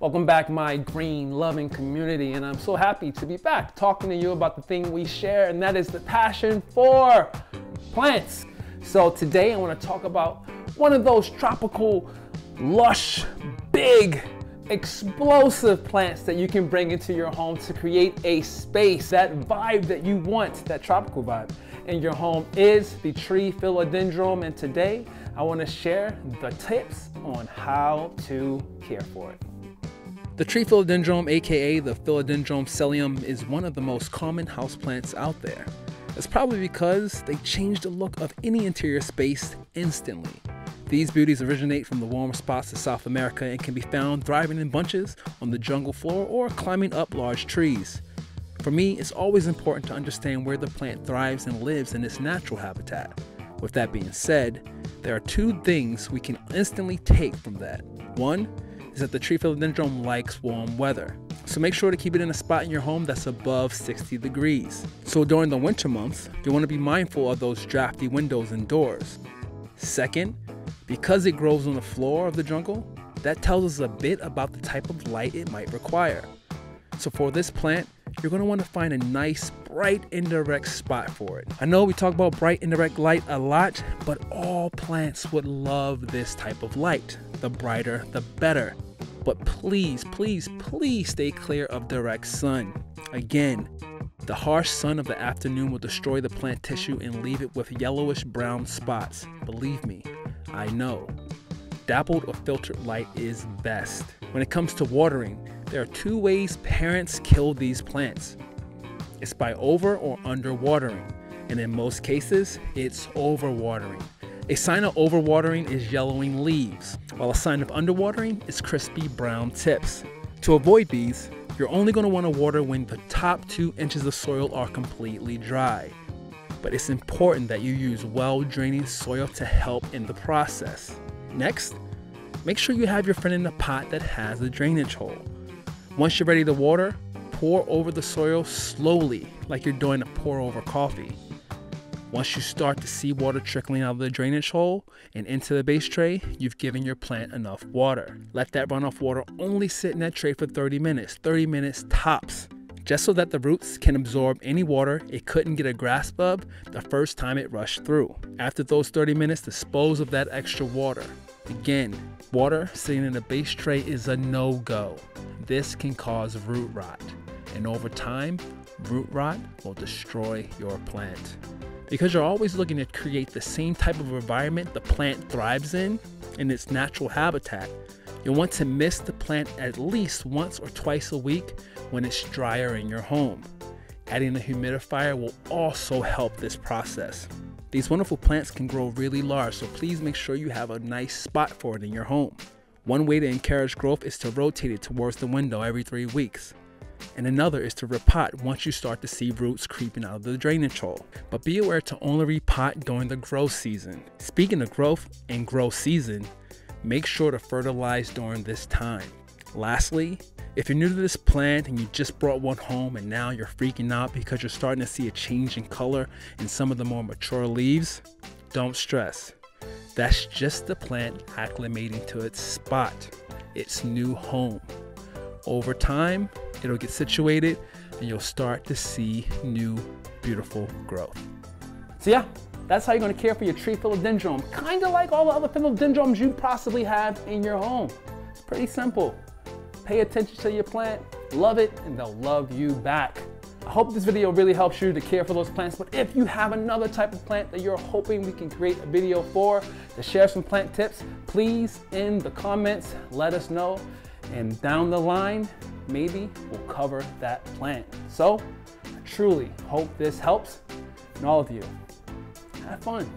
Welcome back, my green loving community, and I'm so happy to be back talking to you about the thing we share, and that is the passion for plants. So today I want to talk about one of those tropical, lush, big, explosive plants that you can bring into your home to create a space, that vibe that you want, that tropical vibe in your home is the tree philodendron. And today I want to share the tips on how to care for it. The tree philodendron, aka the philodendron psyllium, is one of the most common houseplants out there. It's probably because they change the look of any interior space instantly. These beauties originate from the warm spots of South America and can be found thriving in bunches on the jungle floor or climbing up large trees. For me, it's always important to understand where the plant thrives and lives in its natural habitat. With that being said, there are two things we can instantly take from that. One is that the tree philodendron likes warm weather, so make sure to keep it in a spot in your home that's above 60 degrees. So during the winter months, you want to be mindful of those drafty windows indoors. Second, because it grows on the floor of the jungle, that tells us a bit about the type of light it might require. So for this plant, you're going to want to find a nice bright indirect spot for it. I know we talk about bright indirect light a lot, but all plants would love this type of light. The brighter, the better. But please, please, please stay clear of direct sun. Again, the harsh sun of the afternoon will destroy the plant tissue and leave it with yellowish brown spots. Believe me, I know. Dappled or filtered light is best. When it comes to watering, there are two ways parents kill these plants. It's by over or under watering, and in most cases, it's overwatering. A sign of overwatering is yellowing leaves, while a sign of underwatering is crispy brown tips. To avoid these, you're only going to want to water when the top 2 inches of soil are completely dry. But it's important that you use well-draining soil to help in the process. Next, make sure you have your friend in a pot that has a drainage hole. Once you're ready to water, pour over the soil slowly, like you're doing a pour over coffee. Once you start to see water trickling out of the drainage hole and into the base tray, you've given your plant enough water. Let that runoff water only sit in that tray for 30 minutes tops, just so that the roots can absorb any water it couldn't get a grasp of the first time it rushed through. After those 30 minutes, dispose of that extra water. Again, water sitting in a base tray is a no-go. This can cause root rot, and over time, root rot will destroy your plant. Because you're always looking to create the same type of environment the plant thrives in its natural habitat, you'll want to mist the plant at least once or twice a week when it's drier in your home. Adding a humidifier will also help this process. These wonderful plants can grow really large, so please make sure you have a nice spot for it in your home. One way to encourage growth is to rotate it towards the window every 3 weeks. And another is to repot once you start to see roots creeping out of the drainage hole. But be aware to only repot during the growth season. Speaking of growth and growth season, make sure to fertilize during this time. Lastly, if you're new to this plant and you just brought one home and now you're freaking out because you're starting to see a change in color in some of the more mature leaves, don't stress. That's just the plant acclimating to its spot, its new home. Over time, it'll get situated and you'll start to see new, beautiful growth. So yeah, that's how you're gonna care for your tree philodendron, kind of like all the other philodendrons you possibly have in your home. It's pretty simple. Pay attention to your plant, love it, and they'll love you back. I hope this video really helps you to care for those plants, but if you have another type of plant that you're hoping we can create a video for, to share some plant tips, please, in the comments, let us know, and down the line, maybe we'll cover that plant. So, I truly hope this helps, and all of you, have fun.